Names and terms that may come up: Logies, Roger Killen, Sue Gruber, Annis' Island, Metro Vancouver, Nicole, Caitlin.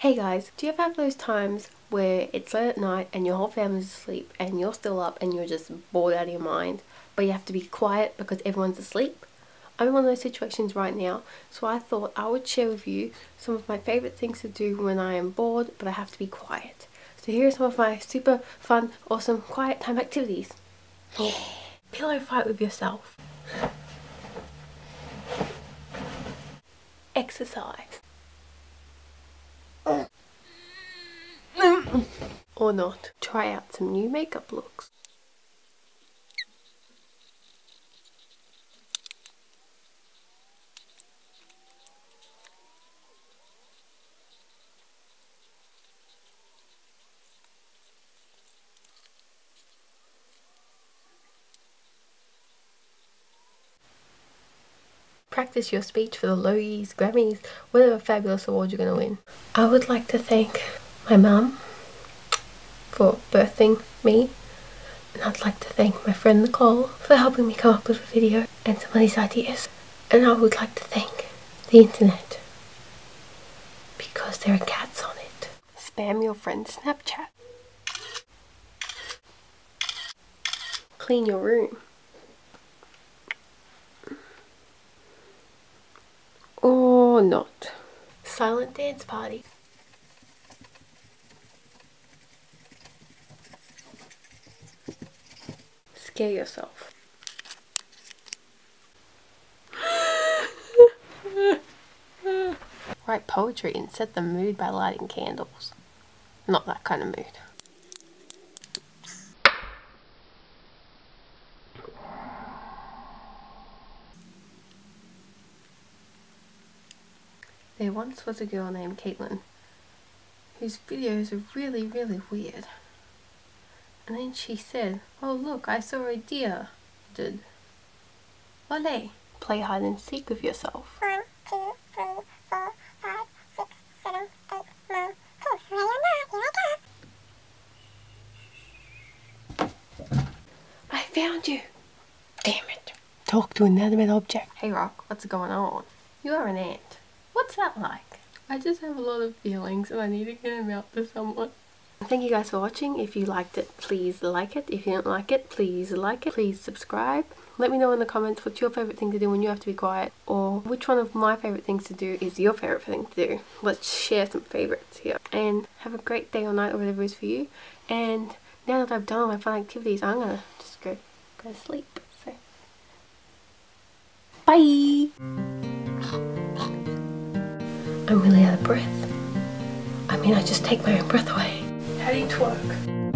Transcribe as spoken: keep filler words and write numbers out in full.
Hey guys, do you ever have those times where it's late at night and your whole family's asleep and you're still up and you're just bored out of your mind, but you have to be quiet because everyone's asleep? I'm in one of those situations right now, so I thought I would share with you some of my favourite things to do when I am bored but I have to be quiet. So here are some of my super fun, awesome, quiet time activities. Yeah. Pillow fight with yourself. Exercise. Or not. Try out some new makeup looks. Practice your speech for the Logies, Grammys, whatever fabulous award you're going to win. I would like to thank my mum for birthing me, and I'd like to thank my friend Nicole for helping me come up with a video and some of these ideas, and I would like to thank the internet because there are cats on it. Spam your friend's Snapchat. Clean your room. Or not. Silent dance party. Scare yourself. Write poetry and set the mood by lighting candles. Not that kind of mood. There once was a girl named Caitlin whose videos are really, really weird. And then she said, "Oh look, I saw a deer." Did. Olé. Play hide and seek with yourself. One, two, three, four, five, six, seven, eight, nine, ten. Here I go. I found you. Damn it. Talk to an inanimate object. Hey Rock, what's going on? You are an ant. What's that like? I just have a lot of feelings and I need to get them out to someone. Thank you guys for watching. If you liked it, please like it. If you don't like it, please like it. Please subscribe. Let me know in the comments what's your favourite thing to do when you have to be quiet, or which one of my favourite things to do is your favourite thing to do. Let's share some favourites here. And have a great day or night or whatever it is for you. And now that I've done all my fun activities, I'm gonna just go, go to sleep. So, bye! I'm really out of breath. I mean, I just take my own breath away. How do you twerk?